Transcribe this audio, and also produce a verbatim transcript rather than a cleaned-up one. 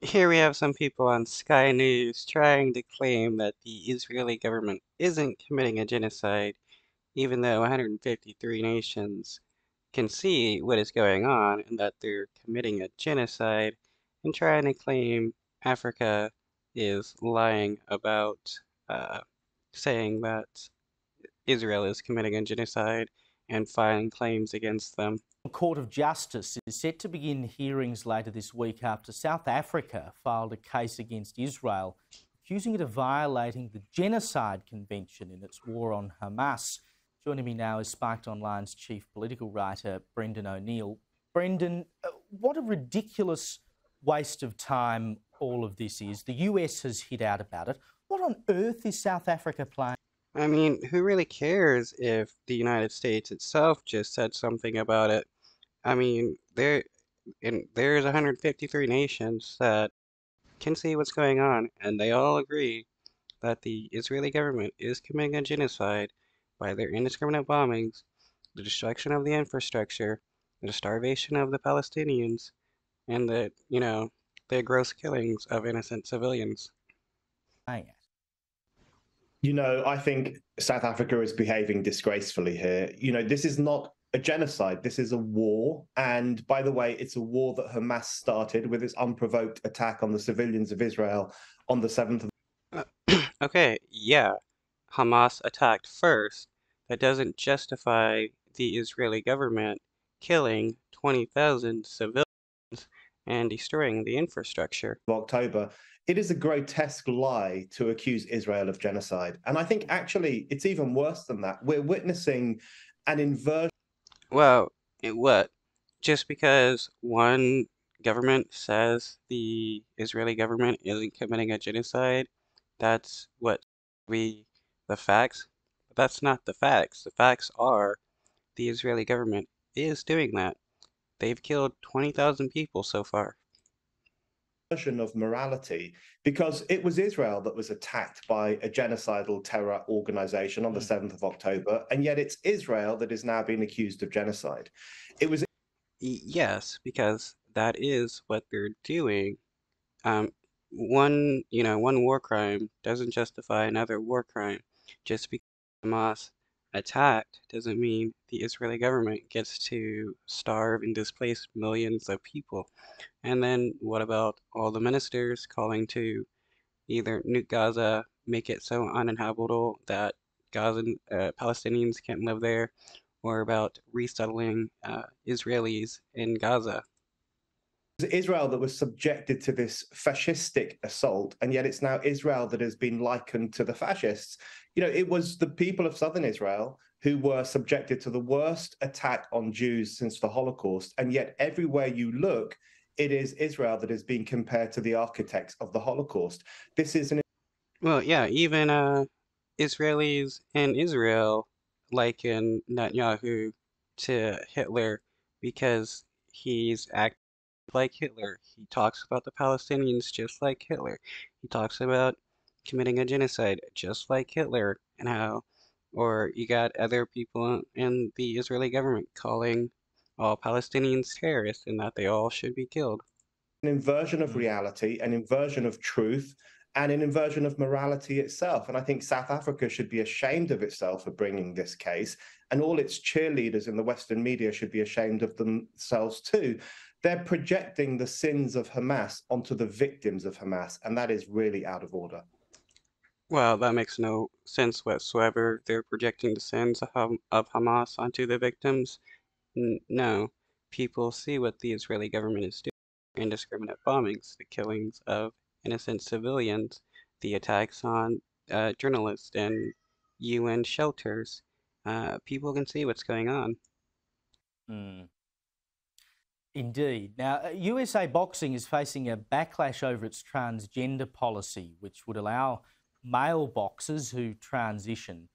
Here we have some people on Sky News trying to claim that the Israeli government isn't committing a genocide, even though one hundred fifty-three nations can see what is going on and that they're committing a genocide, and trying to claim Africa is lying about uh, saying that Israel is committing a genocide and filing claims against them. The Court of Justice is set to begin hearings later this week after South Africa filed a case against Israel, accusing it of violating the Genocide Convention in its war on Hamas. Joining me now is Sparked Online's chief political writer, Brendan O'Neill. Brendan, what a ridiculous waste of time all of this is. The U S has hit out about it. What on earth is South Africa playing? I mean, who really cares if the United States itself just said something about it? I mean, there and there's one hundred fifty-three nations that can see what's going on, and they all agree that the Israeli government is committing a genocide by their indiscriminate bombings, the destruction of the infrastructure, the starvation of the Palestinians, and the, you know, their gross killings of innocent civilians. I You know, I think South Africa is behaving disgracefully here. You know, this is not a genocide. This is a war. And by the way, it's a war that Hamas started with its unprovoked attack on the civilians of Israel on the seventh of... Uh, okay, yeah. Hamas attacked first. That doesn't justify the Israeli government killing twenty thousand civilians and destroying the infrastructure. October. It is a grotesque lie to accuse Israel of genocide. And I think actually it's even worse than that. We're witnessing an inversion. Well, it what? Just because one government says the Israeli government isn't committing a genocide, that's what we, the facts. But that's not the facts. The facts are the Israeli government is doing that. They've killed twenty thousand people so far. Of morality, because it was Israel that was attacked by a genocidal terror organization on the seventh of October, and yet it's Israel that is now being accused of genocide. It was yes, because that is what they're doing. Um, one, you know, one war crime doesn't justify another war crime. Just because Hamas attacked doesn't mean the Israeli government gets to starve and displace millions of people. And then what about all the ministers calling to either nuke Gaza, make it so uninhabitable that Gaza, uh, Palestinians can't live there, or about resettling uh, Israelis in Gaza? Israel that was subjected to this fascistic assault, and yet it's now Israel that has been likened to the fascists. You know, it was the people of southern Israel who were subjected to the worst attack on Jews since the Holocaust, and yet everywhere you look, it is Israel that is being compared to the architects of the Holocaust. This is an... Well, yeah, even uh, Israelis in Israel liken Netanyahu to Hitler because he's acting like Hitler. He talks about the Palestinians just like Hitler. He talks about committing a genocide just like Hitler, and how, or you got other people in the Israeli government calling all Palestinians terrorists and that they all should be killed. An inversion of reality, an inversion of truth, and an inversion of morality itself. And I think South Africa should be ashamed of itself for bringing this case, and all its cheerleaders in the Western media should be ashamed of themselves too. They're projecting the sins of Hamas onto the victims of Hamas, and that is really out of order. Well, that makes no sense whatsoever. They're projecting the sins of, of Hamas onto the victims. N no, people see what the Israeli government is doing. Indiscriminate bombings, the killings of innocent civilians, the attacks on uh, journalists and U N shelters. Uh, people can see what's going on. Mm. Indeed. Now, U S A Boxing is facing a backlash over its transgender policy, which would allow male boxers who transition